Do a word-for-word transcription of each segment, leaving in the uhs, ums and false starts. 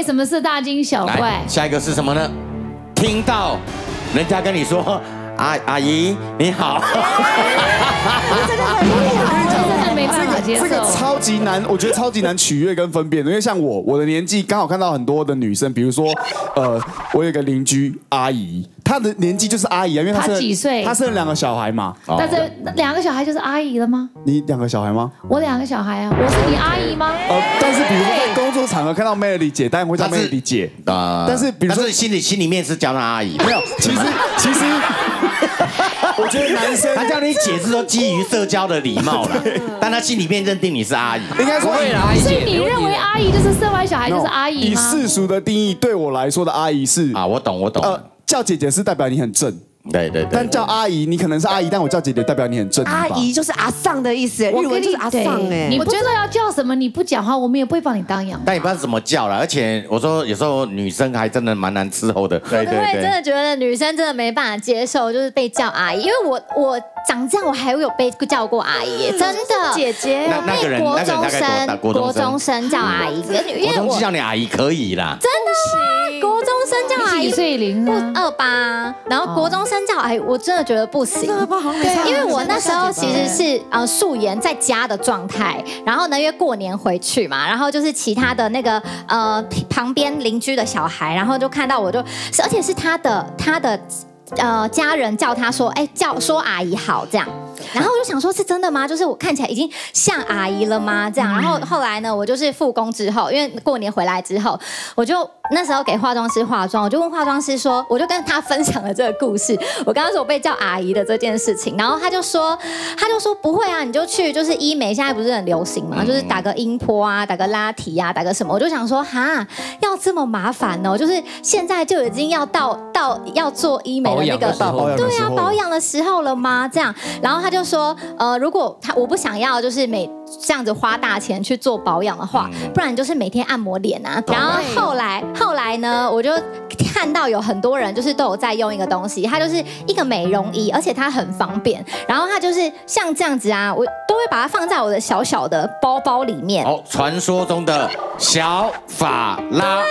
为什么是大惊小怪？下一个是什么呢？听到人家跟你说阿阿姨你好，真的很厉害，真的没办法接受。这个超级难，我觉得超级难取悦跟分辨的，因为像我我的年纪刚好看到很多的女生，比如说呃，我有个邻居阿姨。 她的年纪就是阿姨啊，因为她几岁？她生了两个小孩嘛。那这两个小孩就是阿姨了吗？你两个小孩吗？我两个小孩啊，我是你阿姨吗？呃，但是比如在工作场合看到 Melody 姐，当然会叫 Melody 姐啊。但是比如说心里心里面是叫她阿姨，没有。其实其实，我觉得男生他叫你姐是说基于社交的礼貌啦，但他心里面认定你是阿姨，应该说对啦。所以你认为阿姨就是生完小孩就是阿姨吗？以世俗的定义，对我来说的阿姨是啊，我懂我懂。 叫姐姐是代表你很正，对对对。但叫阿姨，你可能是阿姨，但我叫姐姐代表你很正。阿姨就是阿桑的意思，日文就是阿桑哎。你不知道要叫什么，你不讲话，我们也不会帮你当养。但你不知道怎么叫啦，而且我说有时候女生还真的蛮难伺候的。对对对。真的觉得女生真的没办法接受，就是被叫阿姨，因为我我长这样，我还有被叫过阿姨，真的。姐姐。那那个人，那个人大概多大？国中生叫阿姨，国中叫你阿姨可以啦。真的。 国中生叫阿姨，不二八，然后国中生叫阿姨，我真的觉得不行，因为我那时候其实是呃素颜在家的状态，然后呢，因为过年回去嘛，然后就是其他的那个呃旁边邻居的小孩，然后就看到我就，而且是他的他的呃家人叫他说，哎叫说阿姨好这样。 然后我就想说，是真的吗？就是我看起来已经像阿姨了吗？这样。然后后来呢，我就是复工之后，因为过年回来之后，我就那时候给化妆师化妆，我就问化妆师说，我就跟他分享了这个故事，我刚刚说我被叫阿姨的这件事情，然后他就说，他就说不会啊，你就去就是医美，现在不是很流行嘛，就是打个音波啊，打个拉提啊，打个什么。我就想说，哈，要这么麻烦哦？就是现在就已经要到到要做医美的那个对啊保养的时候了吗？这样，然后他。 就说，呃，如果他我不想要，就是每这样子花大钱去做保养的话，不然就是每天按摩脸啊。然后后来后来呢，我就看到有很多人就是都有在用一个东西，它就是一个美容仪，而且它很方便。然后它就是像这样子啊，我都会把它放在我的小小的包包里面。哦，传说中的小法拉。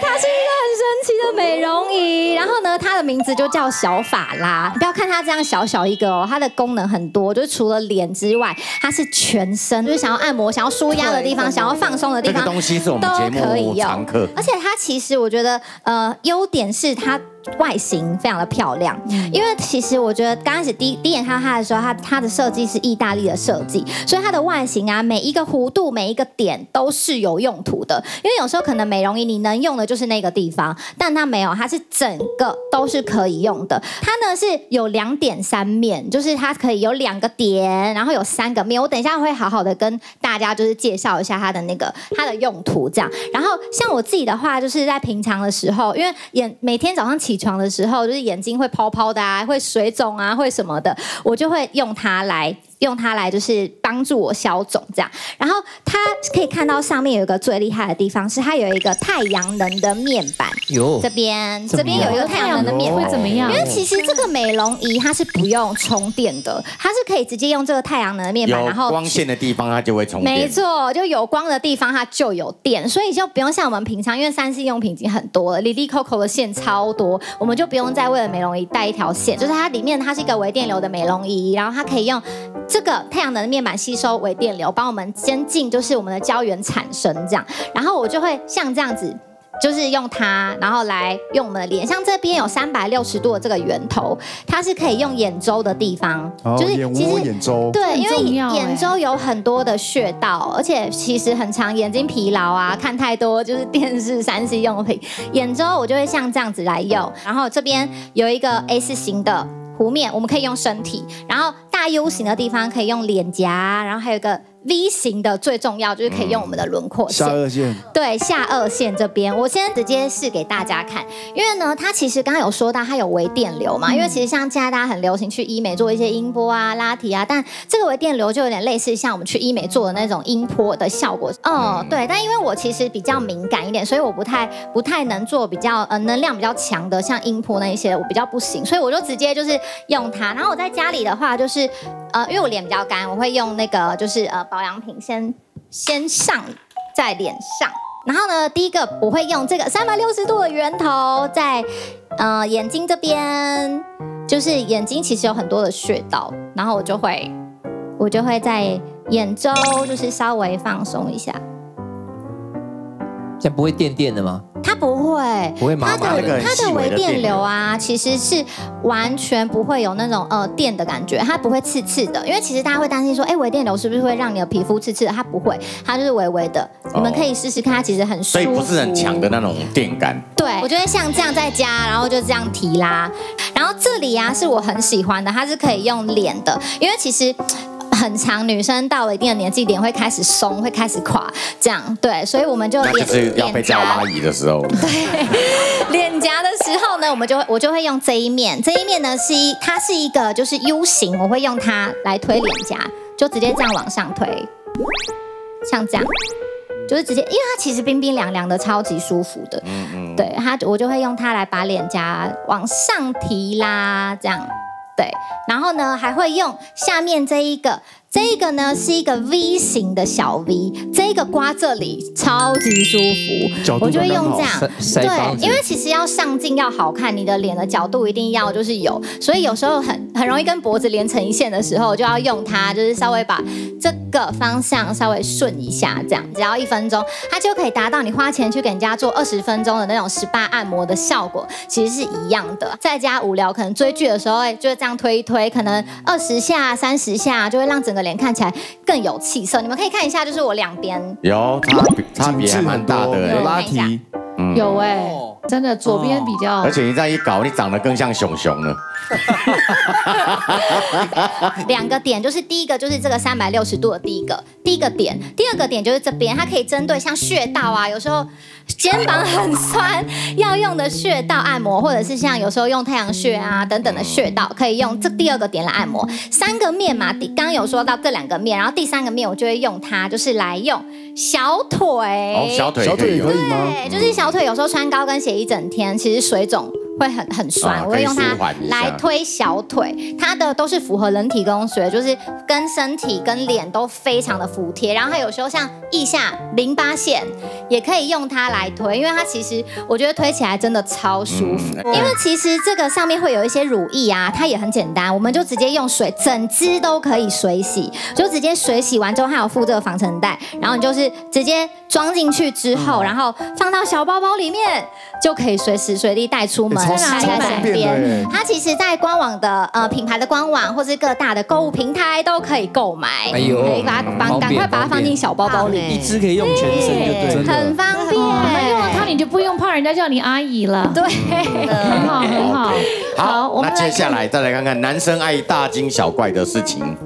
它是一个很神奇的美容仪，然后呢，它的名字就叫小法拉。不要看它这样小小一个哦，它的功能很多，就是除了脸之外，它是全身，就是想要按摩、想要舒压的地方、想要放松的地方，这个东西是我们节目常客。而且它其实我觉得，呃，优点是它。 外形非常的漂亮，因为其实我觉得刚开始第一第一眼看到它的时候，它它的设计是意大利的设计，所以它的外形啊，每一个弧度、每一个点都是有用途的。因为有时候可能美容仪你能用的就是那个地方，但它没有，它是整个都是可以用的。它呢是有两点三面，就是它可以有两个点，然后有三个面。我等一下会好好的跟大家就是介绍一下它的那个它的用途这样。然后像我自己的话，就是在平常的时候，因为眼每天早上起 起床的时候，就是眼睛会泡泡的啊，会水肿啊，会什么的，我就会用它来用它来，就是帮助我消肿这样。然后它可以看到上面有一个最厉害的地方是它有一个太阳能的面板，有这边这边有一个太阳能的面板会怎么样？因为其实这个美容仪它是不用充电的，它是可以直接用这个太阳能的面板，然后光线的地方它就会充电。没错，就有光的地方它就有电，所以就不用像我们平常，因为三 C 用品已经很多了 ，Lily Coco 的线超多。 我们就不用再为了美容仪带一条线，就是它里面它是一个微电流的美容仪，然后它可以用这个太阳能的面板吸收微电流，帮我们先进就是我们的胶原产生这样，然后我就会像这样子。 就是用它，然后来用我们的脸。像这边有三百六十度的这个圆头，它是可以用眼周的地方，就是其实眼周对，因为眼周有很多的穴道，而且其实很常眼睛疲劳啊，看太多就是电视三 C 用品，眼周我就会像这样子来用。然后这边有一个 S 型的弧面，我们可以用身体，然后大 U 型的地方可以用脸颊，然后还有一个。 V 型的最重要就是可以用我们的轮廓线，下颚线，对下颚线这边，我先直接试给大家看，因为呢，它其实刚刚有说到它有微电流嘛，因为其实像现在大家很流行去医美做一些音波啊、拉提啊，但这个微电流就有点类似像我们去医美做的那种音波的效果。哦，对，但因为我其实比较敏感一点，所以我不太不太能做比较呃能量比较强的，像音波那一些我比较不行，所以我就直接就是用它。然后我在家里的话就是呃，因为我脸比较干，我会用那个就是呃。 保养品先先上在脸上，然后呢，第一个我会用这个三百六十度的圆头在呃眼睛这边，就是眼睛其实有很多的穴道，然后我就会我就会在眼周就是稍微放松一下。这样不会电电的吗？ 它不会，不会麻麻的它的微电流啊，其实是完全不会有那种呃电的感觉，它不会刺刺的。因为其实大家会担心说，哎，微电流是不是会让你的皮肤刺刺的？它不会，它就是微微的。哦、你们可以试试看，它其实很舒服。所以不是很强的那种电感。对，我觉得像这样在家，然后就这样提拉。然后这里啊是我很喜欢的，它是可以用脸的，因为其实。 很长，女生到了一定的年纪，脸会开始松，会开始垮，这样对，所以我们就脸就是要被叫阿姨的时候，对，脸颊的时候呢，我们就会我就会用这一面，这一面呢是一它是一个就是 U 型，我会用它来推脸颊，就直接这样往上推，像这样，就是直接，因为它其实冰冰凉凉的，超级舒服的，嗯嗯，对它我就会用它来把脸颊往上提啦，这样。 对，然后呢，还会用下面这一个，这一个呢是一个 V 型的小 V， 这一个刮这里超级舒服，我就会用这样，对，因为其实要上镜要好看，你的脸的角度一定要就是有，所以有时候很很容易跟脖子连成一线的时候，就要用它，就是稍微把这个方向稍微顺一下，这样只要一分钟，它就可以达到你花钱去给人家做二十分钟的那种十八按摩的效果，其实是一样的。在家无聊可能追剧的时候，哎，就这样。 推一推，可能二十下、三十下，就会让整个脸看起来更有气色。你们可以看一下，就是我两边有差别，差别还蛮大的，有拉提，嗯、有哎、欸，真的左边比较。而且你这样一搞，你长得更像熊熊了。两个点，就是第一个就是这个三百六十度的第一个，第一个点，第二个点就是这边，它可以针对像穴道啊，有时候。 肩膀很酸，要用的穴道按摩，或者是像有时候用太阳穴啊等等的穴道，可以用这第二个点来按摩。三个面嘛，刚刚有说到这两个面，然后第三个面我就会用它，就是来用小腿。哦，小腿，小腿可以吗？对，就是小腿有时候穿高跟鞋一整天，其实水肿。 会很很酸，我会用它来推小腿，它的都是符合人体工学，就是跟身体跟脸都非常的服帖。然后它有时候像腋下淋巴线也可以用它来推，因为它其实我觉得推起来真的超舒服。因为其实这个上面会有一些乳液啊，它也很简单，我们就直接用水，整支都可以水洗，就直接水洗完之后，它有附这个防尘袋，然后你就是直接装进去之后，然后放到小包包里面，就可以随时随地带出门。 大家在身边，它其实，在官网的呃品牌的官网或是各大的购物平台都可以购买。哎呦，可以把它放，赶快把它放进小包包里，一支可以用全身，就对，很方便。那用了它，你就不用怕人家叫你阿姨了。对，很好，很好。好，那接下来再来看看男生爱大惊小怪的事情。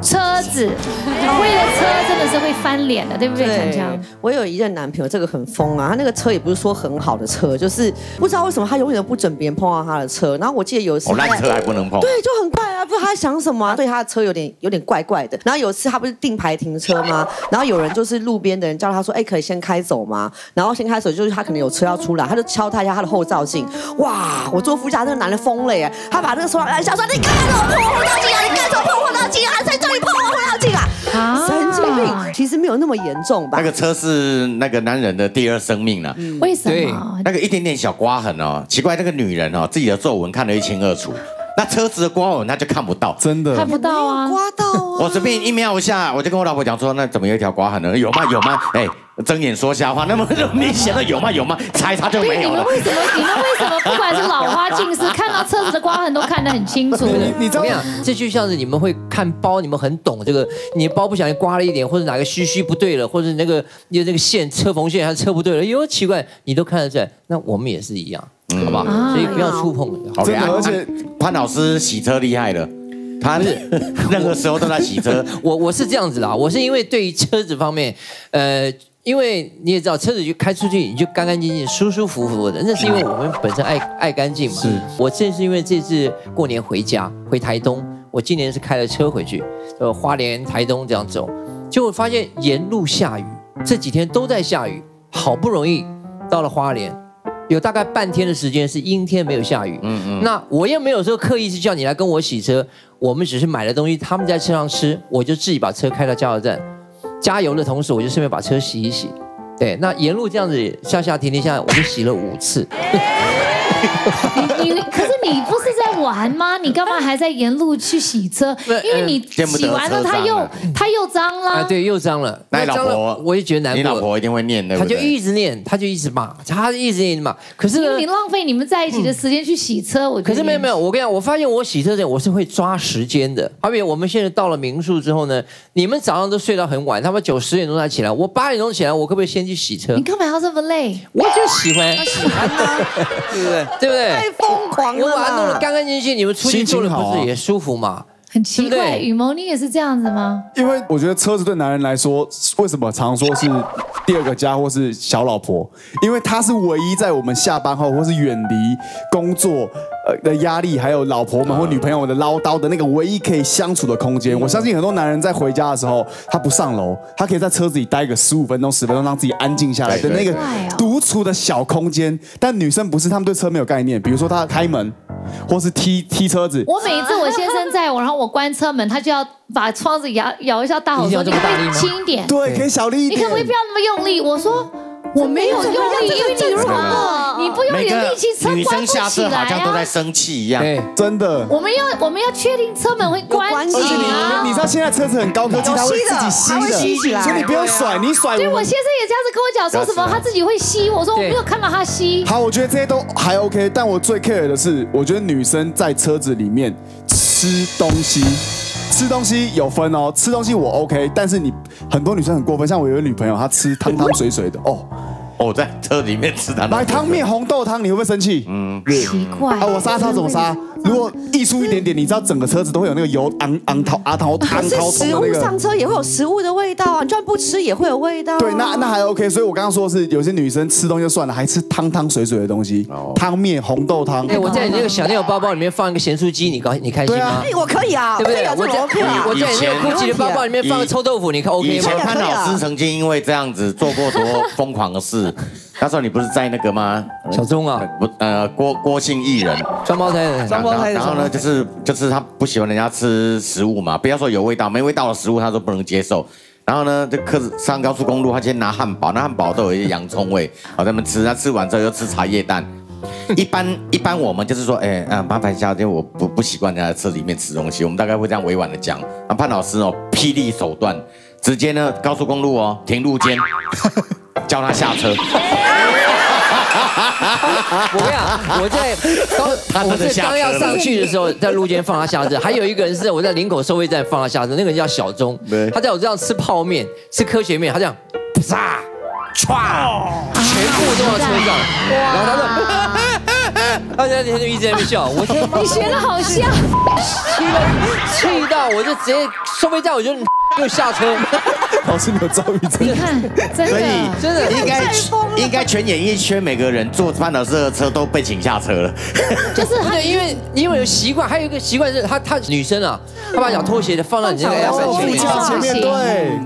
车子，为了车真的是会翻脸的，对不对？强强，我有一任男朋友，这个很疯啊，他那个车也不是说很好的车，就是不知道为什么他永远都不准别人碰到他的车。然后我记得有一次，哦，烂车还不能碰，对，就很怪啊，不知道他想什么啊，对他的车有点有点怪怪的。然后有一次他不是定牌停车吗？然后有人就是路边的人叫他说，哎，可以先开走吗？然后先开走就是他可能有车要出来，他就敲他一下他的后照镜，哇，我坐副驾那个男的疯了耶，他把那个手按下说，你干什么碰后照镜啊？你干什么碰后照镜啊？才。 你碰我后照镜啊！啊，神经病，其实没有那么严重吧？那个车是那个男人的第二生命了、啊嗯，为什么？那个一点点小刮痕哦，奇怪，那个女人哦，自己的皱纹看得一清二楚，那车子的刮痕她就看不到，真的看不到啊，刮到啊！我随便一瞄一下，我就跟我老婆讲说，那怎么有一条刮痕呢？有吗？有吗？哎、欸。 睁眼说瞎话，那么明显的有吗？有吗？猜他就没有了。你们为什么？你们为什么不管是老花近视，看到车子的刮痕都看得很清楚？你你怎么样？这就像是你们会看包，你们很懂这个。你的包不小心刮了一点，或者哪个须须不对了，或者那个有那个线车缝线还是车不对了，哟奇怪，你都看得出来。那我们也是一样，嗯、好不好？所以不要触碰。好的，而且潘老师洗车厉害了。 他是任何时候都在洗车，我我是这样子啦，我是因为对于车子方面，呃，因为你也知道，车子就开出去，你就干干净净、舒舒服服的，那是因为我们本身爱爱干净嘛。是，我正是因为这次过年回家回台东，我今年是开了车回去，呃，花莲、台东这样走，结果发现沿路下雨，这几天都在下雨，好不容易到了花莲。 有大概半天的时间是阴天，没有下雨。嗯嗯。那我又没有说刻意是叫你来跟我洗车，我们只是买了东西，他们在车上吃，我就自己把车开到加油站，加油的同时我就顺便把车洗一洗。对，那沿路这样子下下停停下来，我就洗了五次。你你可是你不是在玩吗？你干嘛还在沿路去洗车？因为你洗完了，它又它又脏了。啊，对，又脏了。那老婆，我也觉得难过。你老婆一定会念的。她就一直念，她就一直骂，她一直念骂。可是呢，你浪费你们在一起的时间去洗车，我。可是没有没有，我跟你讲，我发现我洗车的我是会抓时间的。好比我们现在到了民宿之后呢，你们早上都睡到很晚，他们九十点钟才起来，我八点钟起来，我可不可以先去洗车？你干嘛要这么累？我就喜欢，喜欢吗？对不对？ 对不对？太疯狂了！我把它弄得干干净净，你们出去做了不是也舒服嘛？很奇怪，雨萌，你也是这样子吗？因为我觉得车子对男人来说，为什么常说是第二个家或是小老婆？因为它是唯一在我们下班后或是远离工作的压力，还有老婆们或女朋友的唠叨的那个唯一可以相处的空间。我相信很多男人在回家的时候，他不上楼，他可以在车子里待个十五分钟、十分钟，让自己安静下来的那个独处的小空间。但女生不是，她们对车没有概念，比如说她开门。 或是踢踢车子，我每一次我先生在我，然后我关车门，他就要把窗子摇摇一下，大吼说：“你可以轻一点，对，可以小力一点，你可不可以不要那么用力？”我说：“我没有用力，因为你如果你不用你的力气，车关不起来啊。”女生下车好像都在生气一样，真的。我们要我们要确定车门会关起来。而且你你知道现在车子很高科技，它会自己吸起来，所以你不用甩，你甩。对，我先生也这样子跟我讲，说什么他自己会吸，我说我没有看到他吸。好，我觉得这些都还 OK， 但我最 care 的是，我觉得。 女生在车子里面吃东西，吃东西有分哦。吃东西我 OK， 但是你很多女生很过分，像我有个女朋友，她吃汤汤水水的哦。我在车里面吃汤汤。买汤面红豆汤，你会不会生气？嗯，奇怪。啊，我杀她怎么杀？如果溢出一点点，你知道整个车子都会有那个油昂昂掏阿掏汤掏。食物上车也会有食物的味道啊，就算不吃也会有味道。对，那那还 OK。所以我刚刚说的是，有些女生吃东西就算了，还吃汤汤水水的东西，汤面红豆汤。哎，我在你那个小料包包里面放一个咸酥鸡，你高你开心吗？对啊，我可以啊，对不对？我我在你那个空气的包包里面放个臭豆腐，你看 OK 吗？以前潘老师曾经因为这样子做过多疯狂的事。 那时候你不是在那个吗？小钟啊，不呃郭郭姓艺人，双胞胎的，双胞胎的。然后呢，就是就是他不喜欢人家吃食物嘛，不要说有味道，没味道的食物他都不能接受。然后呢，就客上高速公路，他先拿汉堡，那汉堡都有一些洋葱味，好他们吃，他吃完之后又吃茶叶蛋。一般一般我们就是说，哎啊麻烦一下，因为我不不习惯在车里面吃东西，我们大概会这样委婉的讲。那潘老师哦，霹雳手段，直接呢高速公路哦停路肩。叫他下车。我跟你讲，我在刚我是刚要上去的时候，在路肩放他下车。还有一个人是我在林口收费站放他下车，那个人叫小钟，他在我这样吃泡面，吃科学面，他这样啪唰，全部都到车上，然后他就。 大家天天一直在那笑，我天，你学的好像，气到我就直接收费站，我就又下车。老师没有遭遇这个，你看，真的，真的应该应该全演艺圈每个人坐潘老师的车都被请下车了。就是他，因为因为有习惯，还有一个习惯是，她她女生啊，她把小拖鞋的放到你那个牙刷前面，前面对，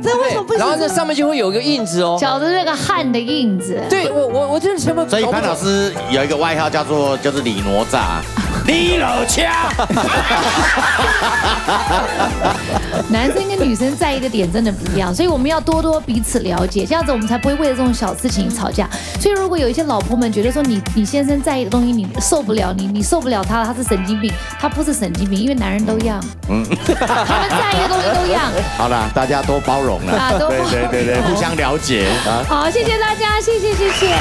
这为什么不行？然后这上面就会有一个印子哦，脚的那个汗的印子。对我我我真的全部。所以潘老师有一个外号叫做。 就是李哪吒，李老枪。男生跟女生在意的点真的不一样，所以我们要多多彼此了解，这样子我们才不会为了这种小事情吵架。所以如果有一些老婆们觉得说你你先生在意的东西你受不了，你你受不了他，他是神经病，他不是神经病，因为男人都一样，嗯，他们在意的东西都一样。好了，大家多包容了，啊，对对对对，互相了解啊。好，谢谢大家，谢谢谢谢。